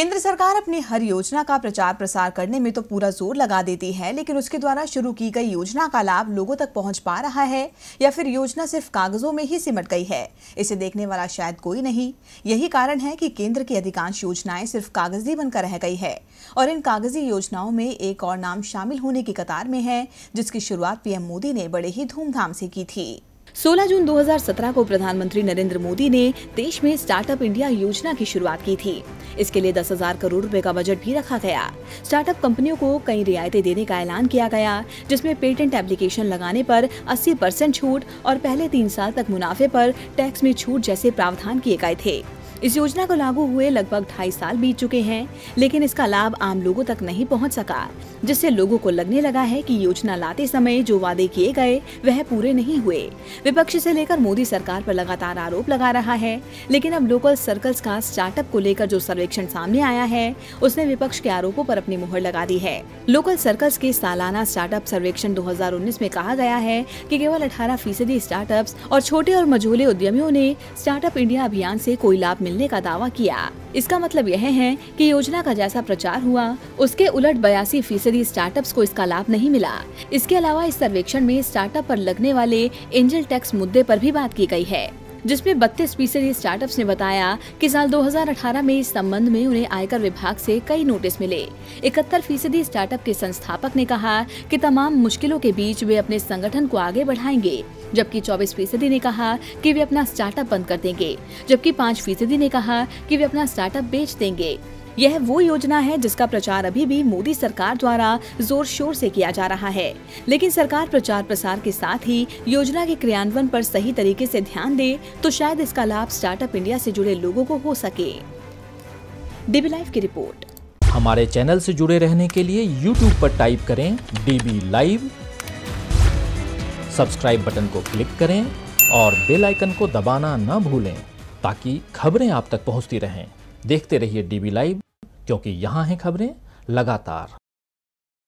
केंद्र सरकार अपनी हर योजना का प्रचार प्रसार करने में तो पूरा जोर लगा देती है, लेकिन उसके द्वारा शुरू की गई योजना का लाभ लोगों तक पहुंच पा रहा है या फिर योजना सिर्फ कागजों में ही सिमट गई है, इसे देखने वाला शायद कोई नहीं। यही कारण है कि केंद्र की अधिकांश योजनाएं सिर्फ कागजी बनकर रह गई है और इन कागजी योजनाओं में एक और नाम शामिल होने की कतार में है, जिसकी शुरुआत PM मोदी ने बड़े ही धूमधाम से की थी। 16 जून 2017 को प्रधानमंत्री नरेंद्र मोदी ने देश में स्टार्टअप इंडिया योजना की शुरुआत की थी। इसके लिए 10,000 करोड़ रुपए का बजट भी रखा गया। स्टार्टअप कंपनियों को कई रियायतें देने का ऐलान किया गया, जिसमें पेटेंट एप्लीकेशन लगाने पर 80% छूट और पहले 3 साल तक मुनाफे पर टैक्स में छूट जैसे प्रावधान किए गए थे। इस योजना को लागू हुए लगभग 2.5 साल बीत चुके हैं, लेकिन इसका लाभ आम लोगों तक नहीं पहुंच सका, जिससे लोगों को लगने लगा है कि योजना लाते समय जो वादे किए गए वह पूरे नहीं हुए। विपक्ष से लेकर मोदी सरकार पर लगातार आरोप लगा रहा है, लेकिन अब लोकल सर्कल्स का स्टार्टअप को लेकर जो सर्वेक्षण सामने आया है उसने विपक्ष के आरोपों पर अपनी मुहर लगा दी है। लोकल सर्कल्स के सालाना स्टार्टअप सर्वेक्षण 2019 में कहा गया है कि केवल 18% स्टार्टअप और छोटे और मझोले उद्यमियों ने स्टार्टअप इंडिया अभियान से कोई लाभ मिलने का दावा किया। इसका मतलब यह है कि योजना का जैसा प्रचार हुआ उसके उलट 82% स्टार्टअप्स को इसका लाभ नहीं मिला। इसके अलावा इस सर्वेक्षण में स्टार्टअप पर लगने वाले एंजल टैक्स मुद्दे पर भी बात की गई है, जिसमें 32% स्टार्टअप्स ने बताया कि साल 2018 में इस संबंध में उन्हें आयकर विभाग से कई नोटिस मिले। 71% स्टार्टअप के संस्थापक ने कहा कि तमाम मुश्किलों के बीच वे अपने संगठन को आगे बढ़ाएंगे, जबकि 24% ने कहा कि वे अपना स्टार्टअप बंद कर देंगे, जबकि 5% ने कहा कि वे अपना स्टार्टअप बेच देंगे। यह वो योजना है जिसका प्रचार अभी भी मोदी सरकार द्वारा जोर शोर से किया जा रहा है, लेकिन सरकार प्रचार प्रसार के साथ ही योजना के क्रियान्वयन पर सही तरीके से ध्यान दे तो शायद इसका लाभ स्टार्टअप इंडिया से जुड़े लोगों को हो सके। डीबी लाइव की रिपोर्ट। हमारे चैनल से जुड़े रहने के लिए YouTube पर टाइप करें डीबी लाइव, सब्सक्राइब बटन को क्लिक करें और बेल आइकन को दबाना न भूलें ताकि खबरें आप तक पहुँचती रहें। देखते रहिए डीबी लाइव, क्योंकि यहाँ हैं खबरें लगातार।